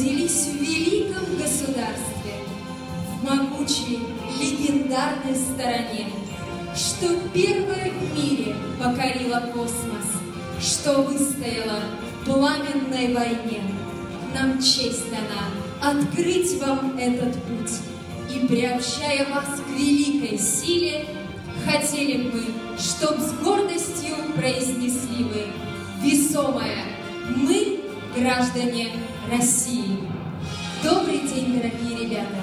родились в великом государстве, в могучей, легендарной стране, что первая в мире покорила космос, что выстояла в пламенной войне. Нам честь дана открыть вам этот путь, и, приобщая вас к великой силе, хотели мы, чтоб с гордостью произнесли вы весомое: мы граждане России. Добрый день, дорогие ребята!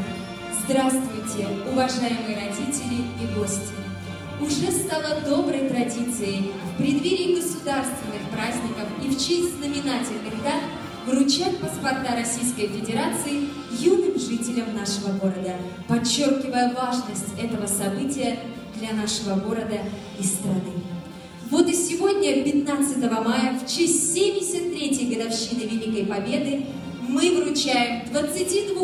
Здравствуйте, уважаемые родители и гости! Уже стало доброй традицией в преддверии государственных праздников и в честь знаменательных дат вручать паспорта Российской Федерации юным жителям нашего города, подчеркивая важность этого события для нашего города и страны. Вот и сегодня, 15 мая, в честь 73-й годовщины Великой Победы, мы вручаем 22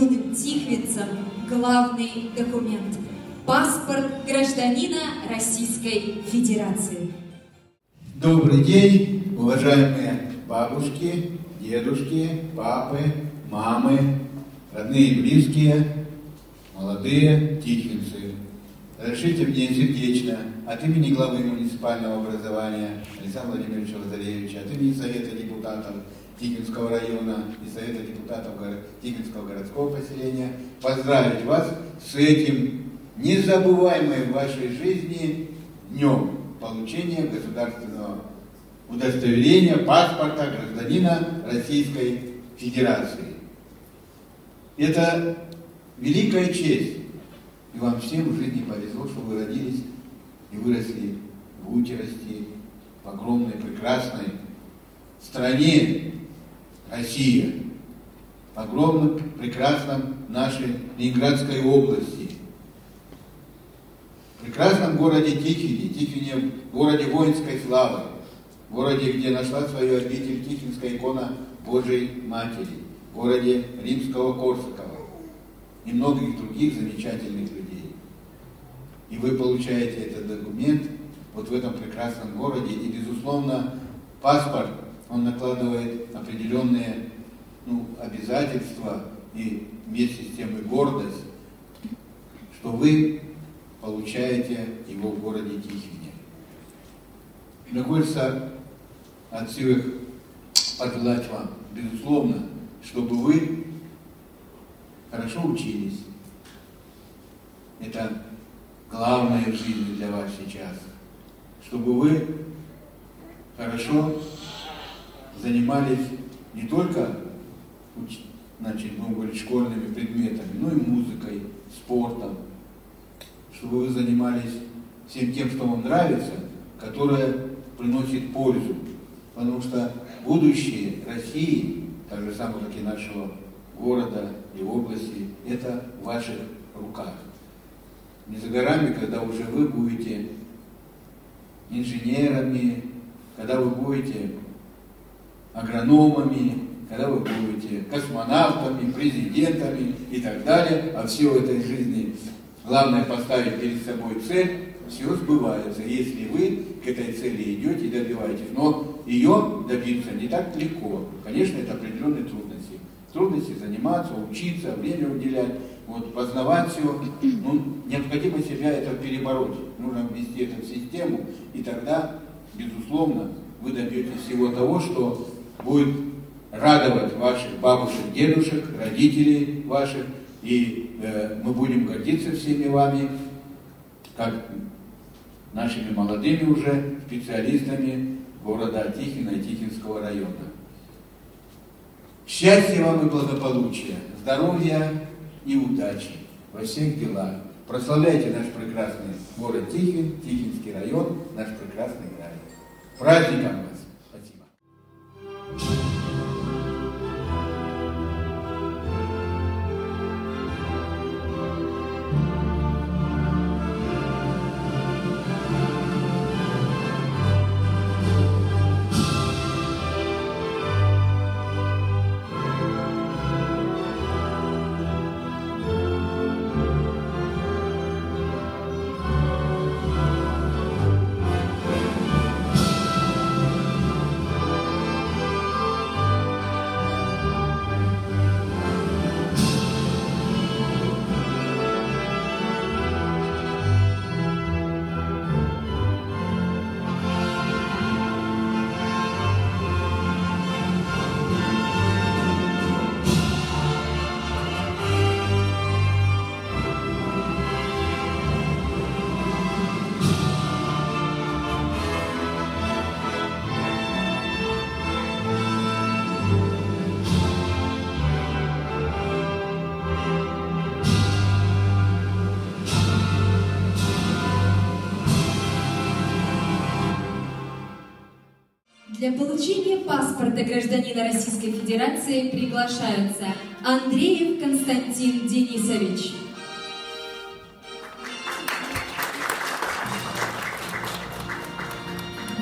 юным тихвинцам главный документ – паспорт гражданина Российской Федерации. Добрый день, уважаемые бабушки, дедушки, папы, мамы, родные и близкие, молодые тихвинцы. Разрешите мне сердечно от имени главы муниципального образования Александра Владимировича Лазаревича, от имени Совета депутатов Тихвинского района и Совета депутатов Тихвинского городского поселения поздравить вас с этим незабываемым в вашей жизни днем получения государственного удостоверения, паспорта гражданина Российской Федерации. Это великая честь. И вам всем в жизни повезло, что вы родились и выросли в Утерости, в огромной, прекрасной стране Россия, в огромном, прекрасном нашей Ленинградской области, в прекрасном городе Тихвине, Тихвине, в городе воинской славы, в городе, где нашла свою обитель Тихвинская икона Божьей Матери, в городе Римского-Корсакова и многих других замечательных людей. И вы получаете этот документ вот в этом прекрасном городе. И, безусловно, паспорт, он накладывает определенные обязательства и вместе с тем и гордость, что вы получаете его в городе Тихвине. Мне хочется от всех пожелать вам, безусловно, чтобы вы хорошо учились. Это главное в жизни для вас сейчас. Чтобы вы хорошо занимались не только школьными предметами, но и музыкой, спортом. Чтобы вы занимались всем тем, что вам нравится, которое приносит пользу. Потому что будущее России, так же самое, как и нашего города и области, это в ваших руках. Не за горами, когда уже вы будете инженерами, когда вы будете агрономами, когда вы будете космонавтами, президентами и так далее. А все в этой жизни главное поставить перед собой цель, все сбывается, если вы к этой цели идете и добиваетесь. Но ее добиться не так легко. Конечно, это определенные трудности. Трудности заниматься, учиться, время уделять, познавать все. Необходимо себя это перебороть. Нужно ввести это в систему, и тогда, безусловно, вы добьетесь всего того, что будет радовать ваших бабушек, дедушек, родителей ваших. И мы будем гордиться всеми вами, как нашими молодыми уже специалистами города Тихвина и Тихвинского района. Счастья вам и благополучия, здоровья и удачи во всех делах. Прославляйте наш прекрасный город Тихвин, Тихвинский район, наш прекрасный край. Праздником вас! Спасибо! Для получения паспорта гражданина Российской Федерации приглашаются Андреев Константин Денисович,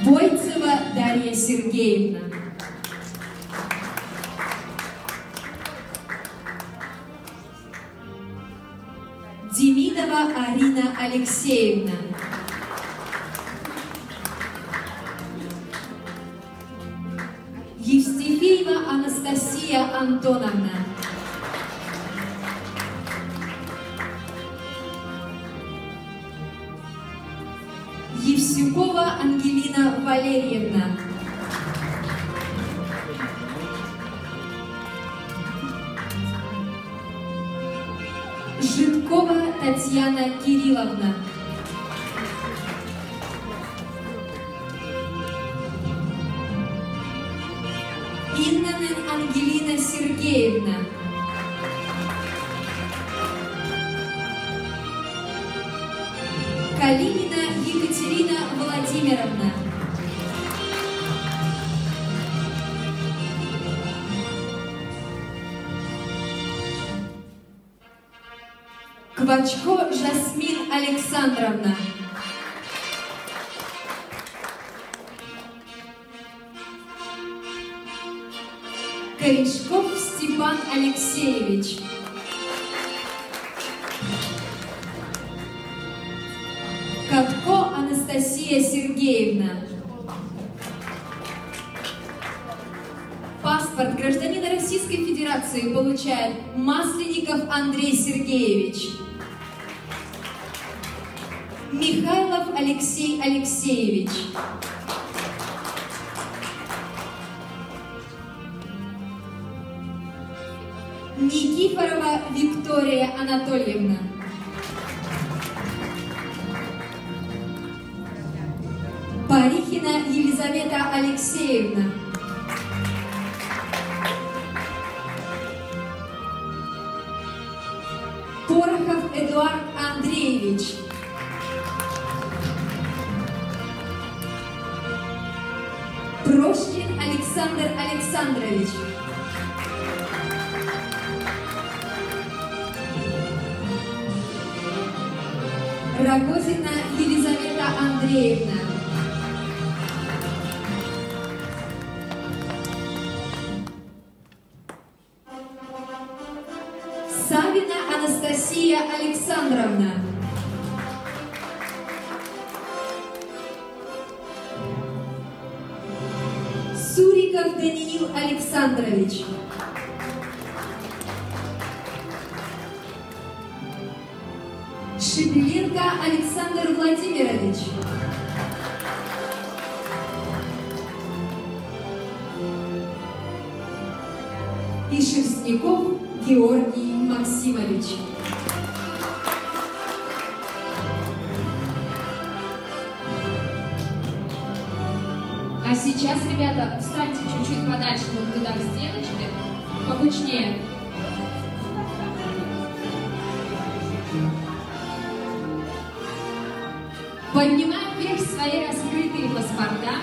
Бойцева Дарья Сергеевна, Демидова Арина Алексеевна, Евсюкова Ангелина Антоновна, Евсюкова Ангелина Валерьевна, Жидкова Татьяна Кирилловна, Иннанен Ангелина Сергеевна, Калинина Екатерина Владимировна, Квачко Жасмин Александровна, Корешков Степан Алексеевич, Катко Анастасия Сергеевна. Паспорт гражданина Российской Федерации получает Масленников Андрей Сергеевич, Михайлов Алексей Алексеевич, Никифорова Виктория Анатольевна, Парихина Елизавета Алексеевна, Порохов Эдуард Андреевич, Прошкин Александр Александрович, Козина Елизавета Андреевна, Савина Анастасия Александровна, Суриков Даниил Александрович, Александр Владимирович, и Шерстняков Георгий Максимович. А сейчас, ребята, встаньте чуть-чуть подальше вот туда к стеночке, побучнее. Поднимаем вверх свои раскрытые паспорта.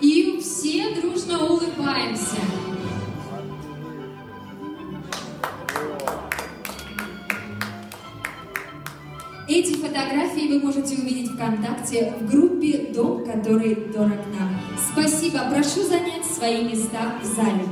И все дружно улыбаемся. Эти фотографии вы можете увидеть ВКонтакте в группе «Дом, который дорог нам». Спасибо. Прошу занять свои места в зале.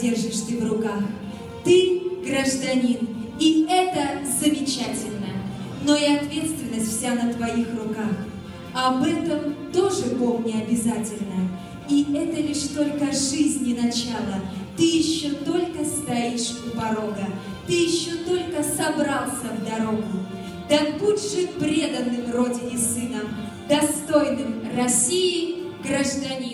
Держишь ты в руках. Ты гражданин, и это замечательно. Но и ответственность вся на твоих руках. Об этом тоже помни обязательно. И это лишь только жизни начало. Ты еще только стоишь у порога. Ты еще только собрался в дорогу. Так будь же преданным родине сыном, достойным России гражданин.